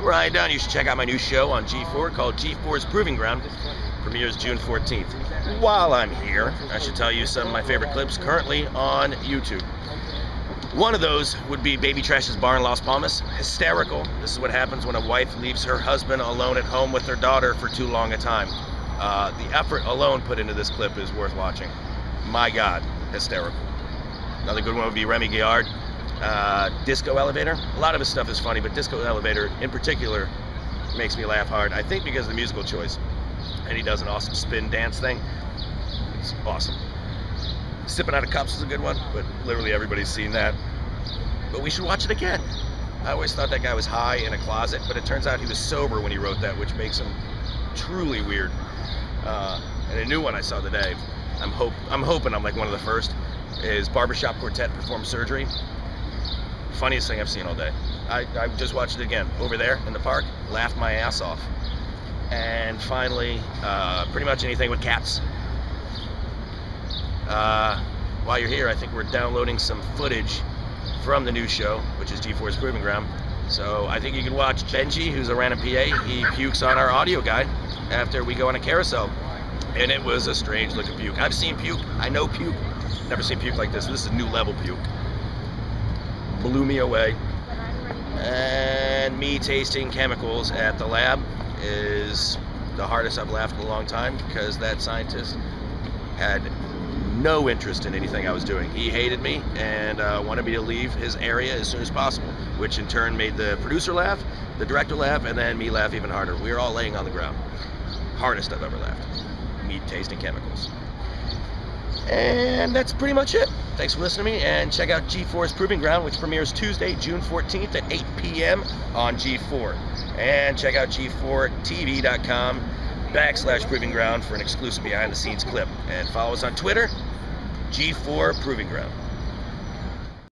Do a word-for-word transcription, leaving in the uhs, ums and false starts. I'm Ryan Dunn. You should check out my new show on G four called G four's Proving Ground. Premieres June fourteenth. While I'm here, I should tell you some of my favorite clips currently on YouTube. One of those would be Baby Trash's bar in Los Palmas. Hysterical. This is what happens when a wife leaves her husband alone at home with their daughter for too long a time. Uh, the effort alone put into this clip is worth watching. My God, hysterical. Another good one would be Remy Guillard. Uh, Disco Elevator. A lot of his stuff is funny, but Disco Elevator in particular makes me laugh hard. I think because of the musical choice. And he does an awesome spin dance thing. It's awesome. Sipping Out of Cups is a good one, but literally everybody's seen that. But we should watch it again. I always thought that guy was high in a closet, but it turns out he was sober when he wrote that, which makes him truly weird. Uh, and a new one I saw today, I'm, hope, I'm hoping I'm like one of the first, is Barbershop Quartet Performs Surgery. Funniest thing I've seen all day. I, I just watched it again over there in the park, laughed my ass off. And finally, uh, pretty much anything with cats. Uh, while you're here, I think we're downloading some footage from the new show, which is G four's Proving Ground. So I think you can watch Benji, who's a random P A. He pukes on our audio guide after we go on a carousel. And it was a strange looking puke. I've seen puke. I know puke. Never seen puke like this. This is a new level puke. Blew me away. And me tasting chemicals at the lab is the hardest I've laughed in a long time, because that scientist had no interest in anything I was doing. He hated me and uh, wanted me to leave his area as soon as possible, which in turn made the producer laugh, the director laugh, and then me laugh even harder. We were all laying on the ground. Hardest I've ever laughed. Me tasting chemicals. And that's pretty much it. Thanks for listening to me, and check out G four's Proving Ground, which premieres Tuesday, June fourteenth at eight p m on G four. And check out G four T V dot com backslash Proving Ground for an exclusive behind the scenes clip. And follow us on Twitter, G four Proving Ground.